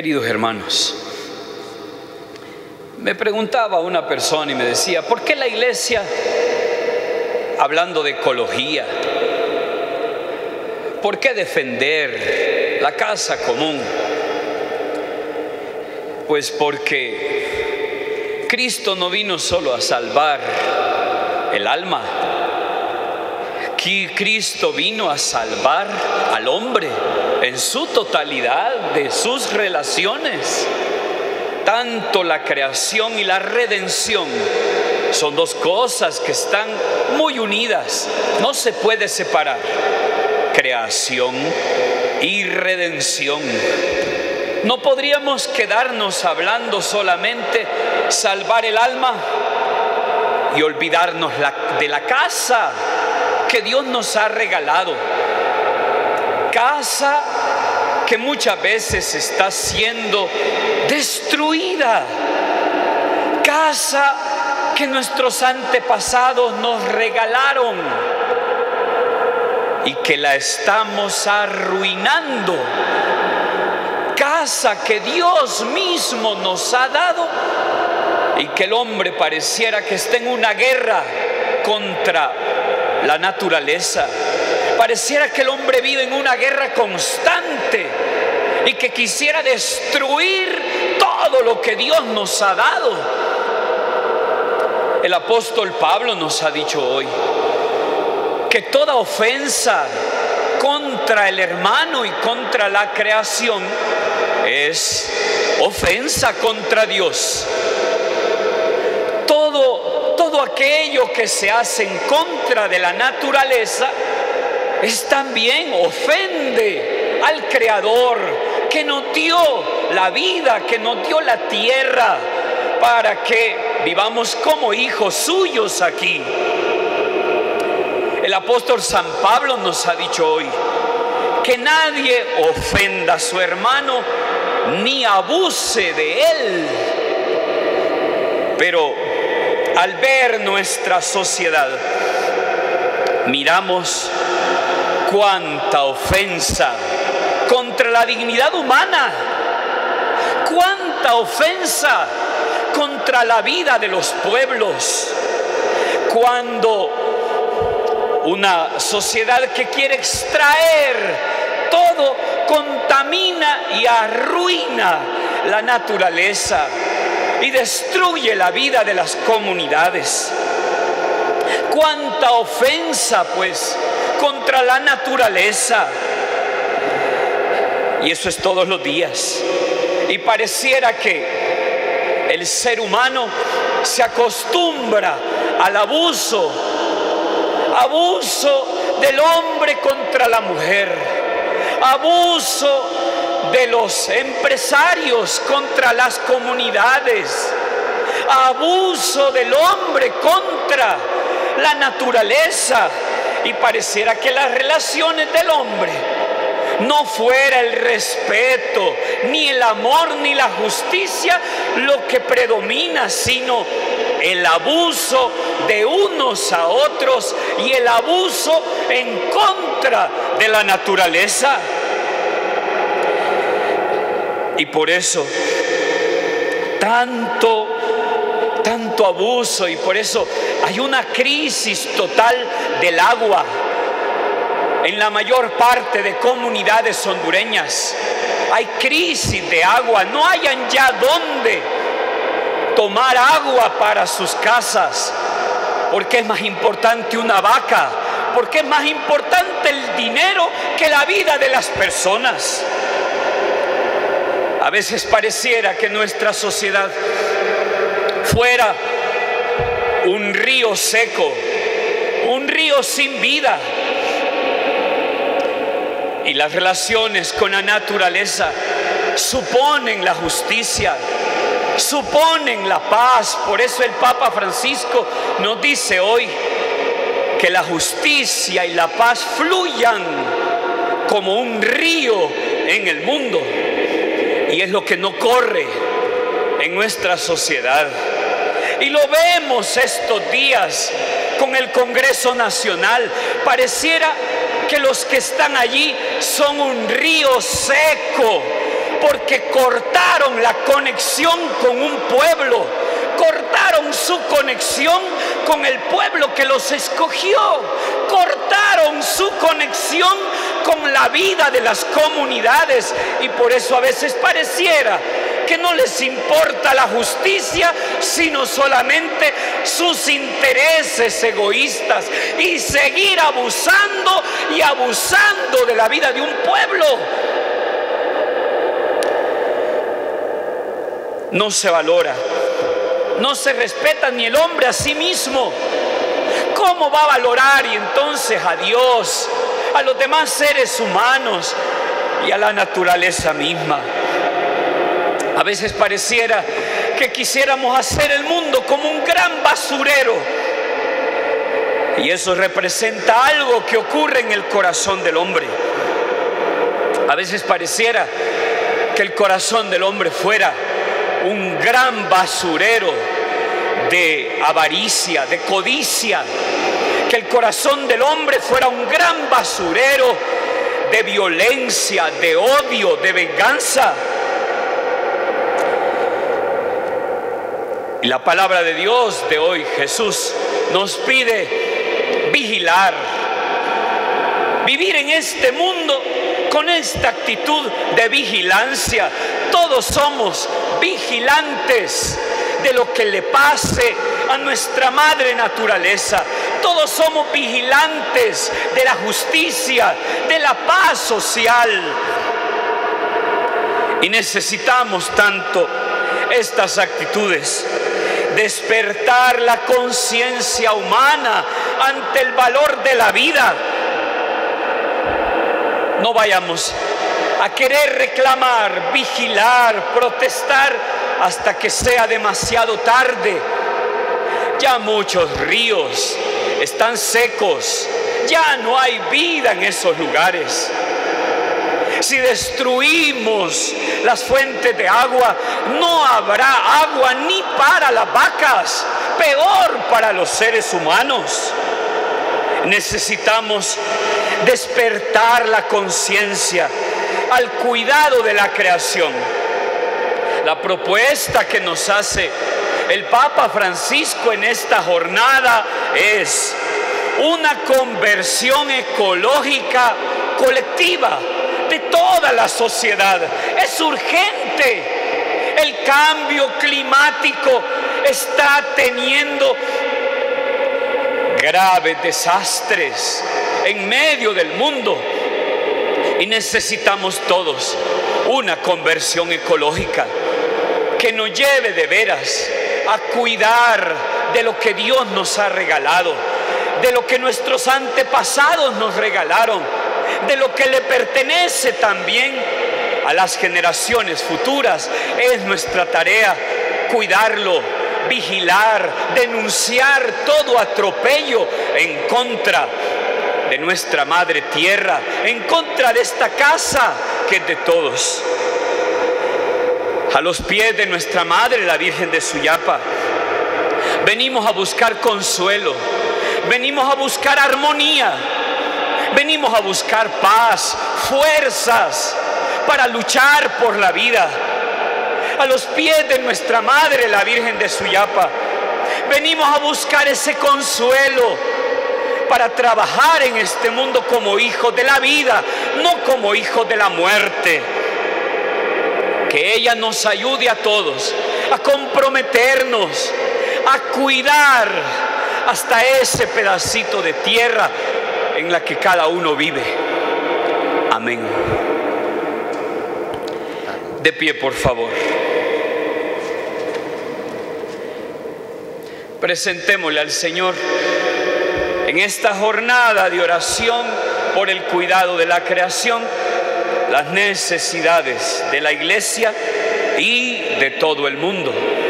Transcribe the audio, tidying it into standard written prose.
Queridos hermanos, me preguntaba una persona y me decía, ¿por qué la iglesia, hablando de ecología, por qué defender la casa común? Pues porque Cristo no vino solo a salvar el alma, que Cristo vino a salvar al hombre en su totalidad de sus relaciones. Tanto la creación y la redención son dos cosas que están muy unidas, no se puede separar. Creación y redención. No podríamos quedarnos hablando solamente salvar el alma y olvidarnos de la casa que Dios nos ha regalado. Casa que muchas veces está siendo destruida. Casa que nuestros antepasados nos regalaron y que la estamos arruinando. Casa que Dios mismo nos ha dado y que el hombre pareciera que está en una guerra contra la naturaleza. Pareciera que el hombre vive en una guerra constante y que quisiera destruir todo lo que Dios nos ha dado. El apóstol Pablo nos ha dicho hoy que toda ofensa contra el hermano y contra la creación es ofensa contra Dios. Todo aquello que se hace en contra de la naturaleza es también ofende al Creador que nos dio la vida, que nos dio la tierra para que vivamos como hijos suyos aquí. El apóstol San Pablo nos ha dicho hoy que nadie ofenda a su hermano ni abuse de él. Pero al ver nuestra sociedad, miramos cuánta ofensa contra la dignidad humana, cuánta ofensa contra la vida de los pueblos. Cuando una sociedad que quiere extraer todo, contamina y arruina la naturaleza y destruye la vida de las comunidades. Cuánta ofensa, pues, contra la naturaleza. Y eso es todos los días. Y pareciera que el ser humano se acostumbra al abuso del hombre contra la mujer, abuso de los empresarios contra las comunidades, abuso del hombre contra la naturaleza, y pareciera que las relaciones del hombre no fuera el respeto, ni el amor, ni la justicia lo que predomina, sino el abuso de unos a otros y el abuso en contra de la naturaleza. Y por eso tanto abuso, y por eso hay una crisis total del agua en la mayor parte de comunidades hondureñas. Hay crisis de agua, no hayan ya dónde tomar agua para sus casas, porque es más importante una vaca, porque es más importante el dinero que la vida de las personas. A veces pareciera que nuestra sociedad fuera un río seco, un río sin vida, y las relaciones con la naturaleza suponen la justicia, suponen la paz. Por eso el Papa Francisco nos dice hoy que la justicia y la paz fluyan como un río en el mundo, y es lo que no corre en nuestra sociedad. Y lo vemos estos días con el Congreso Nacional. Pareciera que los que están allí son un río seco, porque cortaron la conexión con un pueblo, cortaron su conexión con el pueblo que los escogió, cortaron su conexión con la vida de las comunidades, y por eso a veces pareciera que no les importa la justicia, sino solamente sus intereses egoístas, y seguir abusando y abusando de la vida de un pueblo. No se valora, no se respeta ni el hombre a sí mismo. ¿Cómo va a valorar y entonces a Dios, a los demás seres humanos y a la naturaleza misma? A veces pareciera que quisiéramos hacer el mundo como un gran basurero, y eso representa algo que ocurre en el corazón del hombre. A veces pareciera que el corazón del hombre fuera un gran basurero de avaricia, de codicia, que el corazón del hombre fuera un gran basurero de violencia, de odio, de venganza. La palabra de Dios de hoy, Jesús, nos pide vigilar, vivir en este mundo con esta actitud de vigilancia. Todos somos vigilantes de lo que le pase a nuestra madre naturaleza. Todos somos vigilantes de la justicia, de la paz social. Y necesitamos tanto estas actitudes. Despertar la conciencia humana ante el valor de la vida. No vayamos a querer reclamar, vigilar, protestar hasta que sea demasiado tarde. Ya muchos ríos están secos, ya no hay vida en esos lugares. Si destruimos las fuentes de agua, no habrá agua ni para las vacas, peor para los seres humanos. Necesitamos despertar la conciencia al cuidado de la creación. La propuesta que nos hace el Papa Francisco en esta jornada es una conversión ecológica colectiva de toda la sociedad. Es urgente. El cambio climático está teniendo graves desastres en medio del mundo, y necesitamos todos una conversión ecológica que nos lleve de veras a cuidar de lo que Dios nos ha regalado, de lo que nuestros antepasados nos regalaron, de lo que le pertenece también a las generaciones futuras. Es nuestra tarea cuidarlo, vigilar, denunciar todo atropello en contra de nuestra madre tierra, en contra de esta casa que es de todos. A los pies de nuestra madre, la Virgen de Suyapa, venimos a buscar consuelo, venimos a buscar armonía, venimos a buscar paz, fuerzas para luchar por la vida. A los pies de nuestra madre, la Virgen de Suyapa, venimos a buscar ese consuelo para trabajar en este mundo como hijos de la vida, no como hijos de la muerte. Que ella nos ayude a todos a comprometernos, a cuidar hasta ese pedacito de tierra en la que cada uno vive. Amén. De pie, por favor. Presentémosle al Señor en esta jornada de oración por el cuidado de la creación las necesidades de la Iglesia y de todo el mundo.